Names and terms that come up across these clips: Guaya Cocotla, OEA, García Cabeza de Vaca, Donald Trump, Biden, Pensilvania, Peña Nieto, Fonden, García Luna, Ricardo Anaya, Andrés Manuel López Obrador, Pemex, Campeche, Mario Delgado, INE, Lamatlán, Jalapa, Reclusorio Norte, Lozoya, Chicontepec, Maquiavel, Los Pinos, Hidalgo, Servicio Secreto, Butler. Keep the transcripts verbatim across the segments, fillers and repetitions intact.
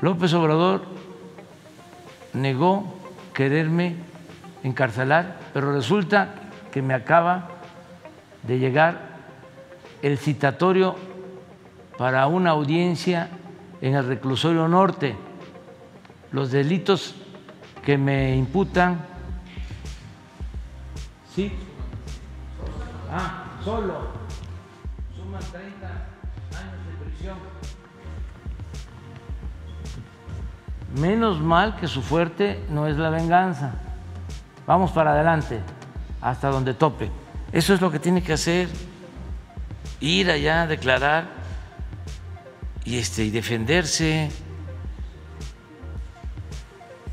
López Obrador negó quererme encarcelar, pero resulta que me acaba de llegar el citatorio para una audiencia en el Reclusorio Norte. Los delitos que me imputan, ¿sí? Ah, solo, suman treinta años de prisión. Menos mal que su fuerte no es la venganza. Vamos para adelante, hasta donde tope. Eso es lo que tiene que hacer, ir allá, declarar y, este, y defenderse.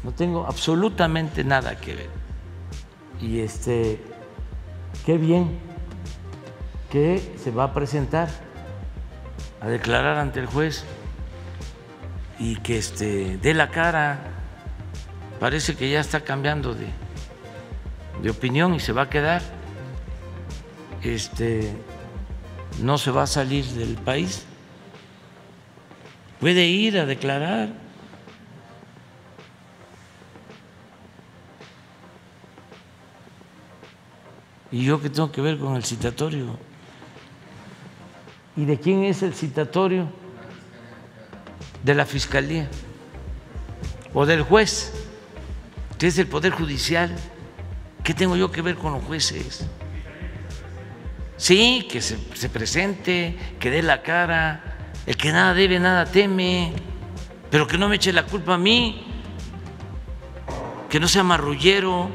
No tengo absolutamente nada que ver. Y este, qué bien que se va a presentar a declarar ante el juez y que este, dé la cara. Parece que ya está cambiando de, de opinión y se va a quedar. Este, no se va a salir del país. Puede ir a declarar. ¿Y yo qué tengo que ver con el citatorio? ¿Y de quién es el citatorio? De la Fiscalía o del juez, que es el Poder Judicial. ¿Qué tengo yo que ver con los jueces? Sí, que se, se presente, que dé la cara, el que nada debe, nada teme, pero que no me eche la culpa a mí, que no sea marrullero.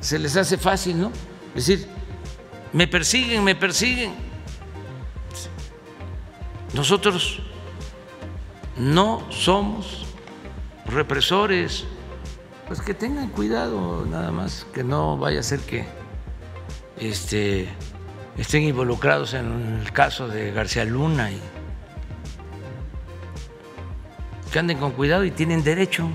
Se les hace fácil, ¿no? Es decir, me persiguen, me persiguen. Nosotros no somos represores. Pues que tengan cuidado nada más, que no vaya a ser que este, estén involucrados en el caso de García Luna. Y que anden con cuidado y tienen derecho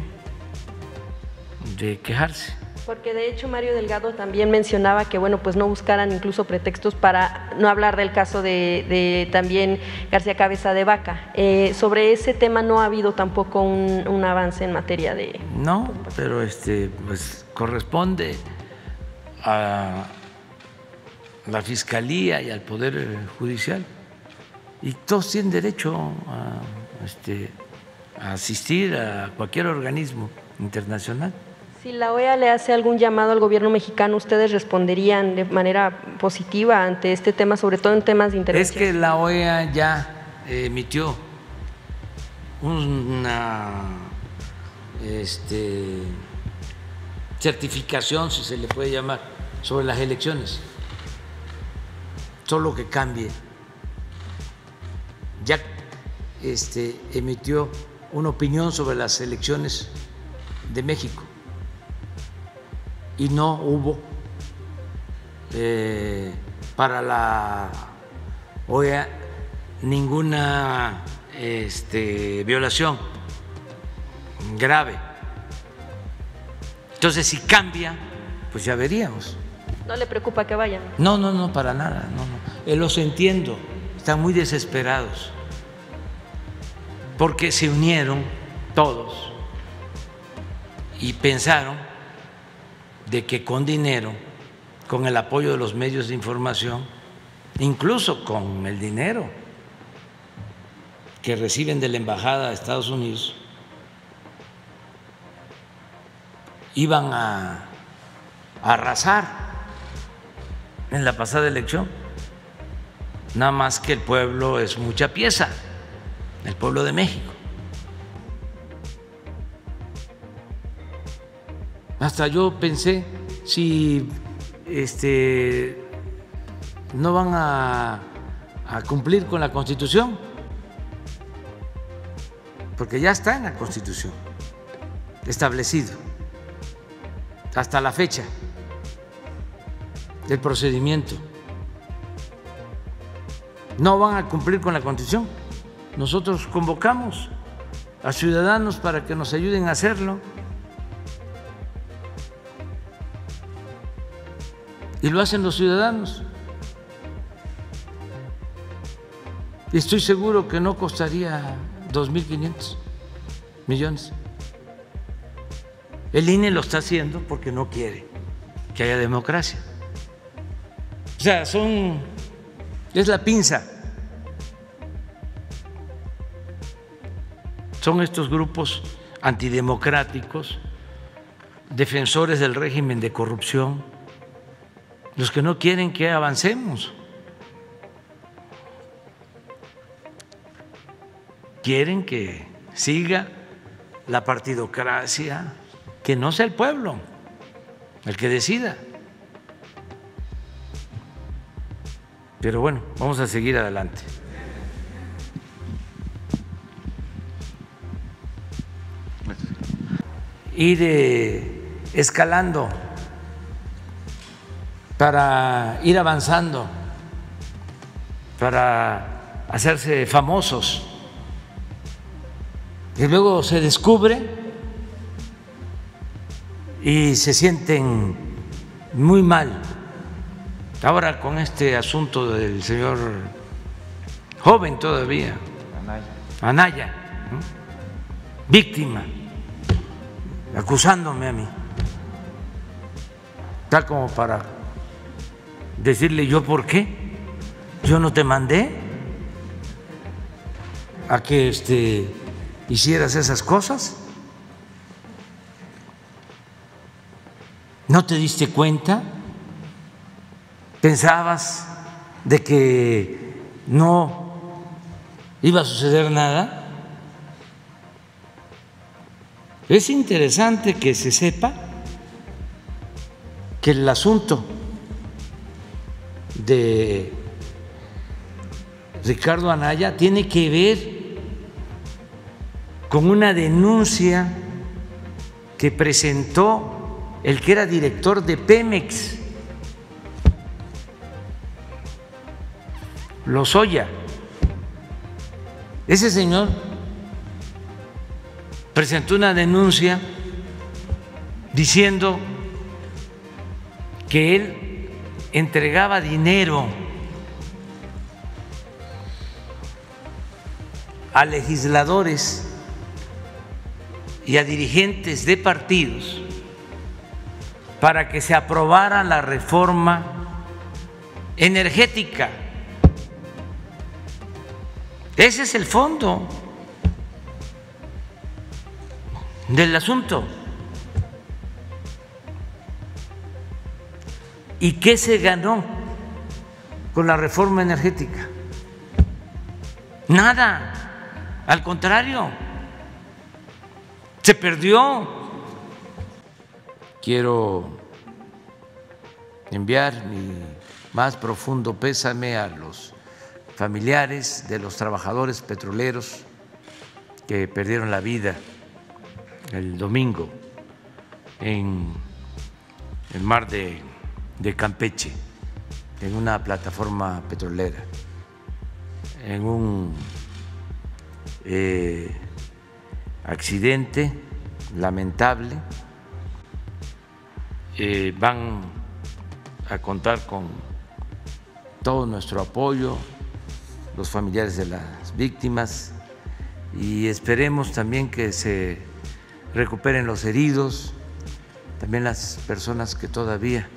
de quejarse. Porque de hecho Mario Delgado también mencionaba que bueno, pues no buscaran incluso pretextos para no hablar del caso de, de también García Cabeza de Vaca. Eh, sobre ese tema no ha habido tampoco un, un avance en materia de… No, pero este, pues corresponde a la Fiscalía y al Poder Judicial, y todos tienen derecho a, este, a asistir a cualquier organismo internacional. Si la O E A le hace algún llamado al gobierno mexicano, ¿ustedes responderían de manera positiva ante este tema, sobre todo en temas de intervención? Es que la O E A ya emitió una este, certificación, si se le puede llamar, sobre las elecciones. Solo que cambie. Ya este, emitió una opinión sobre las elecciones de México. Y no hubo eh, para la O E A ninguna este, violación grave. Entonces, si cambia, pues ya veríamos. ¿No le preocupa que vayan? No, no, no, para nada. No, no. Eh, los entiendo, están muy desesperados porque se unieron todos y pensaron de que con dinero, con el apoyo de los medios de información, incluso con el dinero que reciben de la Embajada de Estados Unidos, iban a arrasar en la pasada elección. Nada más que el pueblo es mucha pieza, el pueblo de México. Hasta yo pensé, si este, no van a, a cumplir con la Constitución, porque ya está en la Constitución establecido hasta la fecha del procedimiento. No van a cumplir con la Constitución. Nosotros convocamos a ciudadanos para que nos ayuden a hacerlo. Y lo hacen los ciudadanos. Y estoy seguro que no costaría dos mil quinientos millones. El I N E lo está haciendo porque no quiere que haya democracia. O sea, son, es la pinza. Son estos grupos antidemocráticos, defensores del régimen de corrupción, los que no quieren que avancemos. Quieren que siga la partidocracia, que no sea el pueblo el que decida. Pero bueno, vamos a seguir adelante. Ir eh, escalando para ir avanzando, para hacerse famosos. Y luego se descubre y se sienten muy mal. Ahora con este asunto del señor joven todavía, Anaya, Anaya, ¿no? Víctima, acusándome a mí. Está como para decirle yo por qué, yo no te mandé a que este, hicieras esas cosas, no te diste cuenta, pensabas de que no iba a suceder nada. Es interesante que se sepa que el asunto de Ricardo Anaya tiene que ver con una denuncia que presentó el que era director de Pemex, Lozoya. Ese señor presentó una denuncia diciendo que él entregaba dinero a legisladores y a dirigentes de partidos para que se aprobara la reforma energética. Ese es el fondo del asunto. ¿Y qué se ganó con la reforma energética? Nada, al contrario, se perdió. Quiero enviar mi más profundo pésame a los familiares de los trabajadores petroleros que perdieron la vida el domingo en el mar de, de Campeche, en una plataforma petrolera, en un eh, accidente lamentable. Eh, van a contar con todo nuestro apoyo los familiares de las víctimas y esperemos también que se recuperen los heridos, también las personas que todavía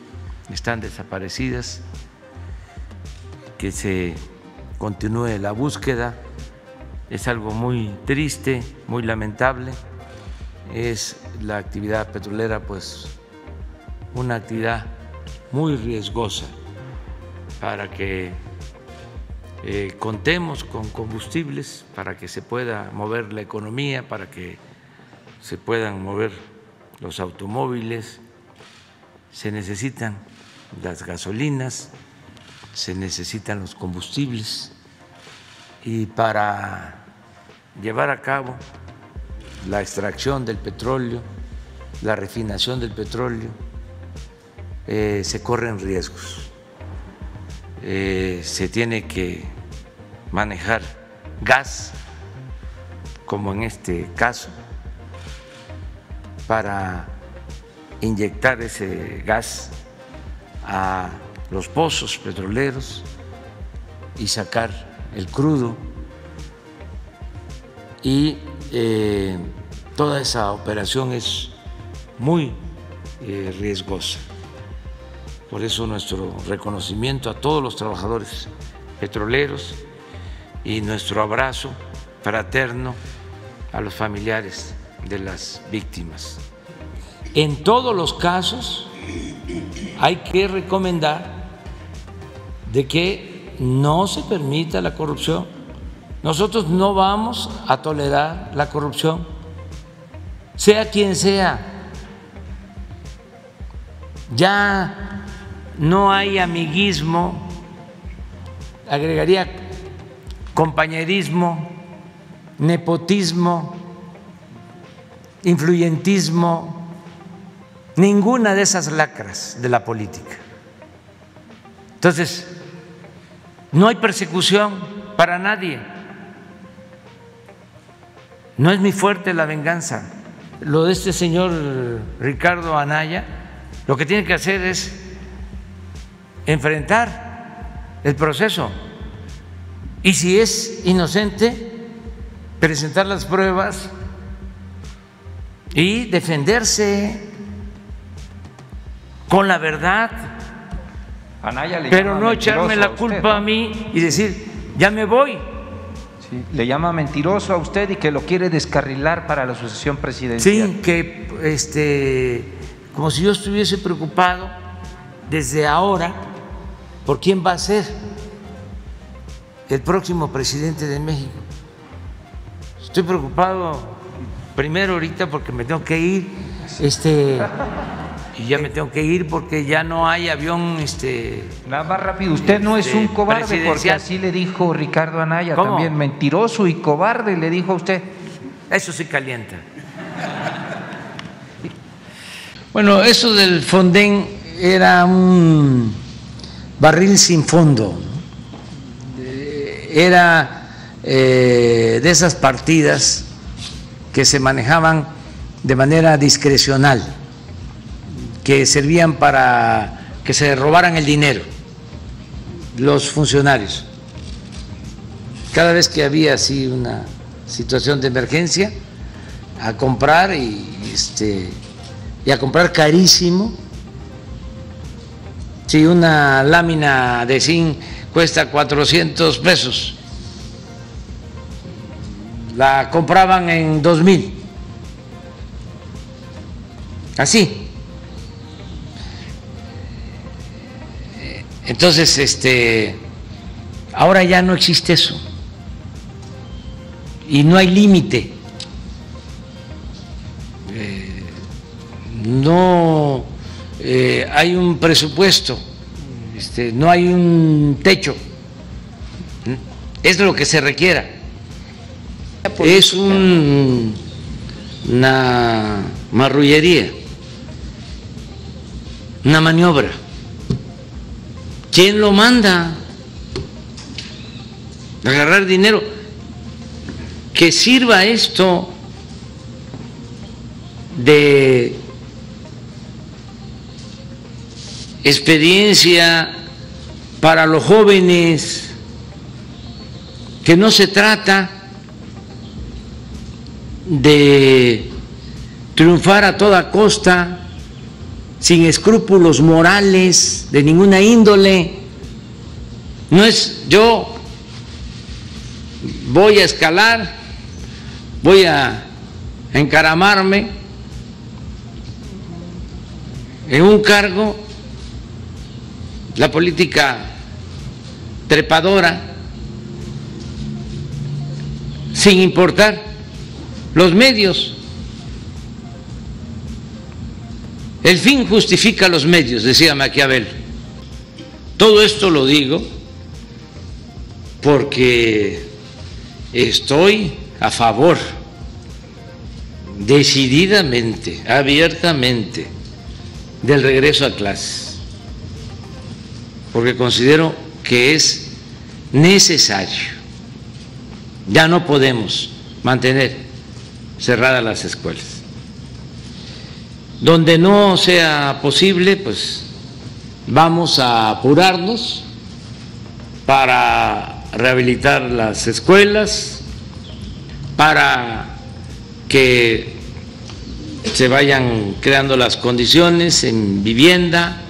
están desaparecidas, que se continúe la búsqueda. Es algo muy triste, muy lamentable. Es la actividad petrolera, pues, una actividad muy riesgosa para que eh, contemos con combustibles, para que se pueda mover la economía, para que se puedan mover los automóviles, se necesitan las gasolinas, se necesitan los combustibles y para llevar a cabo la extracción del petróleo, la refinación del petróleo, eh, se corren riesgos, eh, se tiene que manejar gas, como en este caso, para inyectar ese gas a los pozos petroleros y sacar el crudo, y eh, toda esa operación es muy eh, riesgosa. Por eso nuestro reconocimiento a todos los trabajadores petroleros y nuestro abrazo fraterno a los familiares de las víctimas. En todos los casos hay que recomendar de que no se permita la corrupción. Nosotros no vamos a tolerar la corrupción, sea quien sea. Ya no hay amiguismo, agregaría compañerismo, nepotismo, influyentismo, ninguna de esas lacras de la política. Entonces, no hay persecución para nadie. No es mi fuerte la venganza. Lo de este señor Ricardo Anaya, lo que tiene que hacer es enfrentar el proceso. Y si es inocente, presentar las pruebas y defenderse con la verdad, Anaya le pero no echarme la culpa a, usted, ¿no? a mí y decir, ya me voy. Sí, le llama mentiroso a usted y que lo quiere descarrilar para la sucesión presidencial. Sí, que este, como si yo estuviese preocupado desde ahora por quién va a ser el próximo presidente de México. Estoy preocupado primero ahorita porque me tengo que ir. Este... Y ya me tengo que ir porque ya no hay avión. Este, Nada más rápido, usted no este, es un cobarde, porque así le dijo Ricardo Anaya. ¿Cómo? También mentiroso y cobarde le dijo a usted. Eso sí calienta. Bueno, eso del Fonden era un barril sin fondo. Era eh, de esas partidas que se manejaban de manera discrecional, que servían para que se robaran el dinero los funcionarios. Cada vez que había así una situación de emergencia, a comprar y, este, y a comprar carísimo. Si una lámina de zinc cuesta cuatrocientos pesos, la compraban en dos mil. Así. Entonces, este, ahora ya no existe eso y no hay límite. Eh, no eh, hay un presupuesto, este, no hay un techo, es lo que se requiera. Es un, una marrullería, una maniobra. ¿Quién lo manda a agarrar dinero? Que sirva esto de experiencia para los jóvenes, que no se trata de triunfar a toda costa, sin escrúpulos morales de ninguna índole. No es yo voy a escalar, voy a encaramarme en un cargo, la política trepadora, sin importar los medios. El fin justifica los medios, decía Maquiavel. Todo esto lo digo porque estoy a favor, decididamente, abiertamente, del regreso a clases, porque considero que es necesario. Ya no podemos mantener cerradas las escuelas. Donde no sea posible, pues vamos a apurarnos para rehabilitar las escuelas, para que se vayan creando las condiciones en vivienda,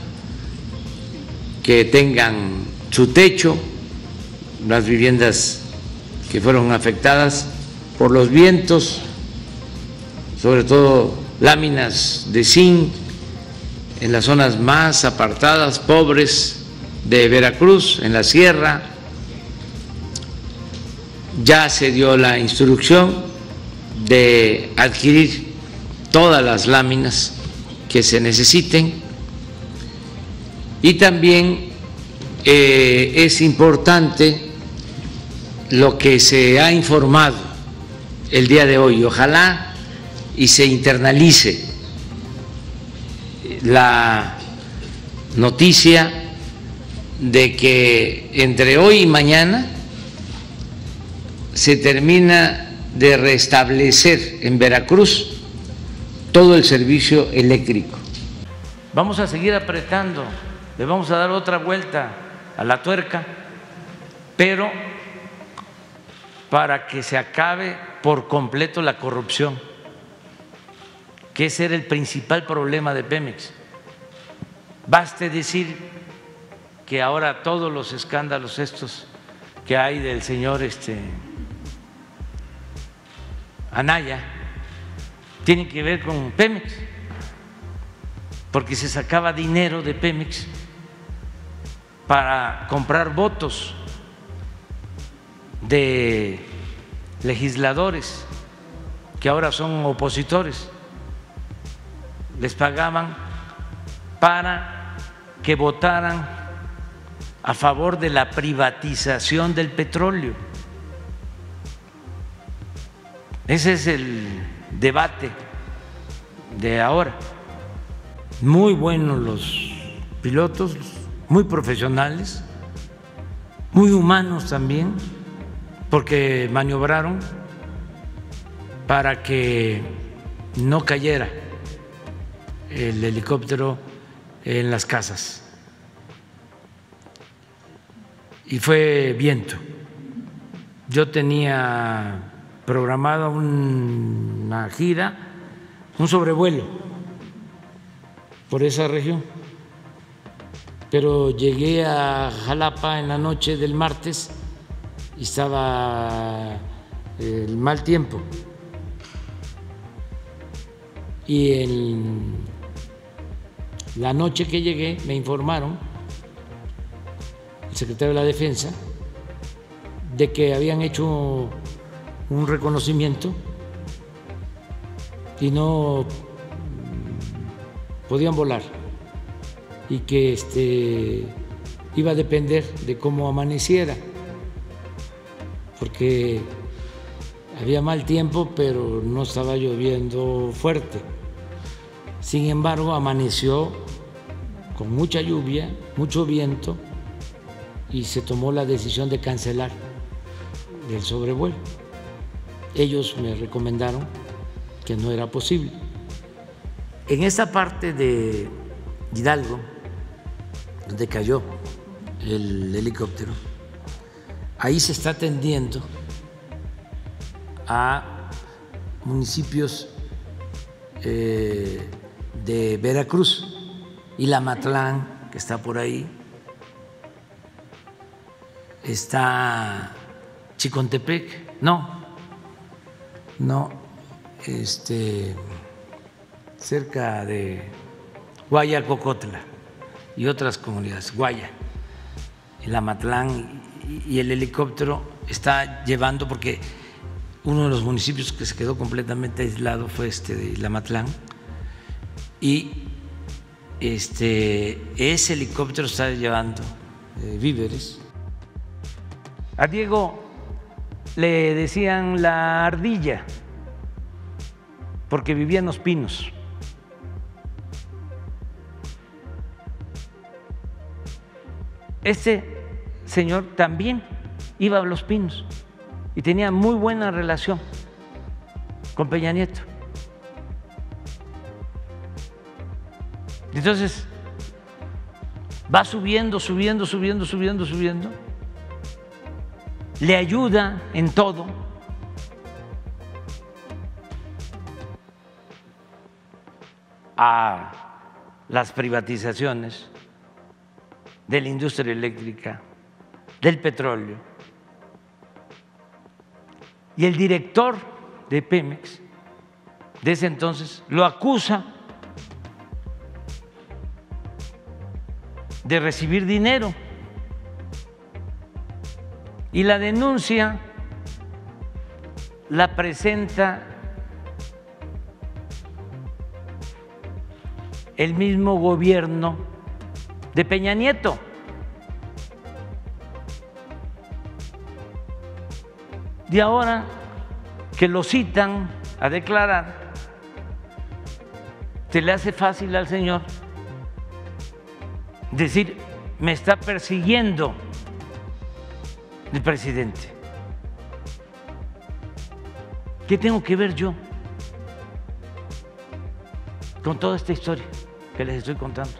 que tengan su techo, las viviendas que fueron afectadas por los vientos, sobre todo láminas de zinc en las zonas más apartadas, pobres de Veracruz, en la sierra. Ya se dio la instrucción de adquirir todas las láminas que se necesiten, y también eh, es importante lo que se ha informado el día de hoy. Ojalá y se internalice la noticia de que entre hoy y mañana se termina de restablecer en Veracruz todo el servicio eléctrico. Vamos a seguir apretando, le vamos a dar otra vuelta a la tuerca, pero para que se acabe por completo la corrupción, que ese era el principal problema de Pemex. Baste decir que ahora todos los escándalos estos que hay del señor este Anaya tienen que ver con Pemex, porque se sacaba dinero de Pemex para comprar votos de legisladores que ahora son opositores. Les pagaban para que votaran a favor de la privatización del petróleo. Ese es el debate de ahora. Muy buenos los pilotos, muy profesionales, muy humanos también, porque maniobraron para que no cayera el helicóptero en las casas, y fue viento. Yo tenía programada una gira, un sobrevuelo por esa región, pero llegué a Jalapa en la noche del martes y estaba el mal tiempo, y en la noche que llegué me informaron el secretario de la Defensa de que habían hecho un reconocimiento y no podían volar, y que este, iba a depender de cómo amaneciera, porque había mal tiempo pero no estaba lloviendo fuerte. Sin embargo, amaneció con mucha lluvia, mucho viento, y se tomó la decisión de cancelar el sobrevuelo. Ellos me recomendaron que no era posible. En esa parte de Hidalgo, donde cayó el helicóptero, ahí se está atendiendo a municipios eh, de Veracruz, y Lamatlán, que está por ahí, está Chicontepec, no, no, este, cerca de Guaya Cocotla y otras comunidades, Guaya, Lamatlán. Y el helicóptero está llevando, porque uno de los municipios que se quedó completamente aislado fue este de Lamatlán, y este, ese helicóptero está llevando eh, víveres. A Diego le decían la ardilla porque vivía en Los Pinos. Este señor también iba a Los Pinos y tenía muy buena relación con Peña Nieto. Entonces va subiendo, subiendo, subiendo, subiendo, subiendo, le ayuda en todo. A las privatizaciones de la industria eléctrica, del petróleo. Y el director de Pemex, de ese entonces, lo acusa de recibir dinero. Y la denuncia la presenta el mismo gobierno de Peña Nieto. Y ahora que lo citan a declarar, se le hace fácil al señor decir, me está persiguiendo el presidente. ¿Qué tengo que ver yo con toda esta historia que les estoy contando?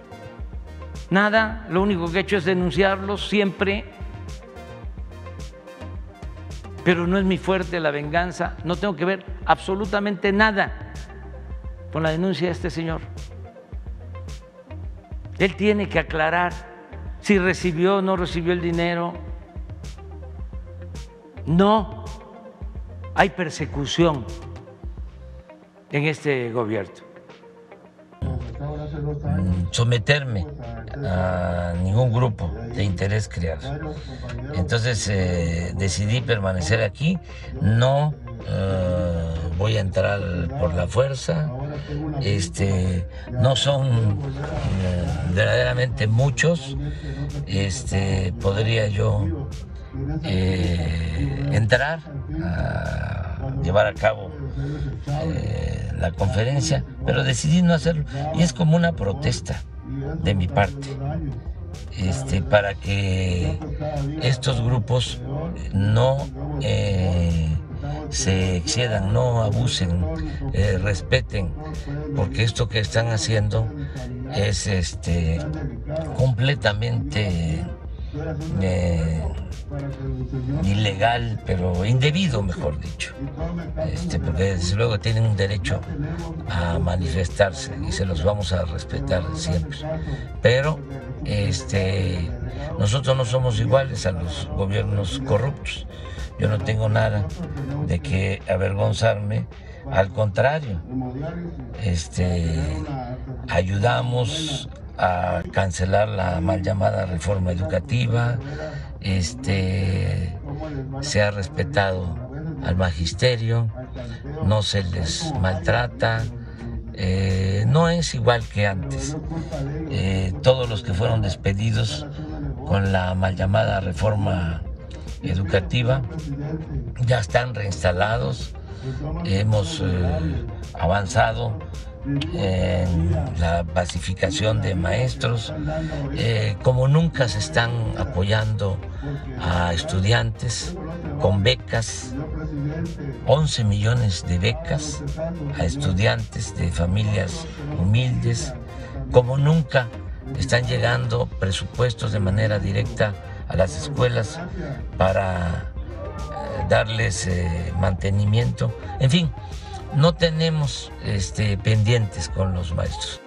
Nada, lo único que he hecho es denunciarlos siempre, pero no es mi fuerte la venganza, no tengo que ver absolutamente nada con la denuncia de este señor. Él tiene que aclarar si recibió o no recibió el dinero. No hay persecución en este gobierno. Someterme a ningún grupo de interés creado. Entonces eh, decidí permanecer aquí, no eh, voy a entrar por la fuerza, este, no son eh, verdaderamente muchos, este, podría yo eh, entrar a llevar a cabo eh, la conferencia, pero decidí no hacerlo y es como una protesta de mi parte, este, para que estos grupos no eh, se excedan, no abusen, eh, respeten, porque esto que están haciendo es este, completamente eh, ilegal, pero indebido, mejor dicho, este, porque desde luego tienen un derecho a manifestarse y se los vamos a respetar siempre, pero este, nosotros no somos iguales a los gobiernos corruptos. Yo no tengo nada de que avergonzarme, al contrario, este, ayudamos a cancelar la mal llamada reforma educativa, este, se ha respetado al magisterio, no se les maltrata, eh, no es igual que antes. Eh, todos los que fueron despedidos con la mal llamada reforma educativa ya están reinstalados, hemos eh, avanzado en la basificación de maestros, eh, como nunca se están apoyando a estudiantes con becas, once millones de becas a estudiantes de familias humildes, como nunca están llegando presupuestos de manera directa a las escuelas para eh, darles eh, mantenimiento, en fin. No tenemos este, pendientes con los maestros.